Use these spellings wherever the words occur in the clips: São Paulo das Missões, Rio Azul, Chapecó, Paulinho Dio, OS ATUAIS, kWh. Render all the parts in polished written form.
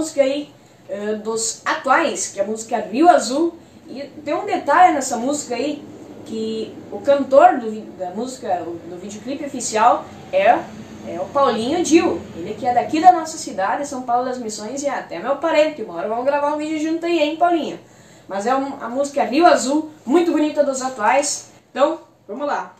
música aí dos Atuais, que é a música Rio Azul. E tem um detalhe nessa música aí, que o cantor da música, do videoclipe oficial, é o Paulinho Dio. Ele que é daqui da nossa cidade, São Paulo das Missões, e é até meu parente. Uma hora vamos gravar um vídeo junto aí, hein, Paulinho? Mas é a música Rio Azul, muito bonita dos Atuais. Então, vamos lá.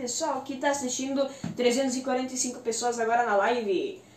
Pessoal que está assistindo, 345 pessoas agora na live.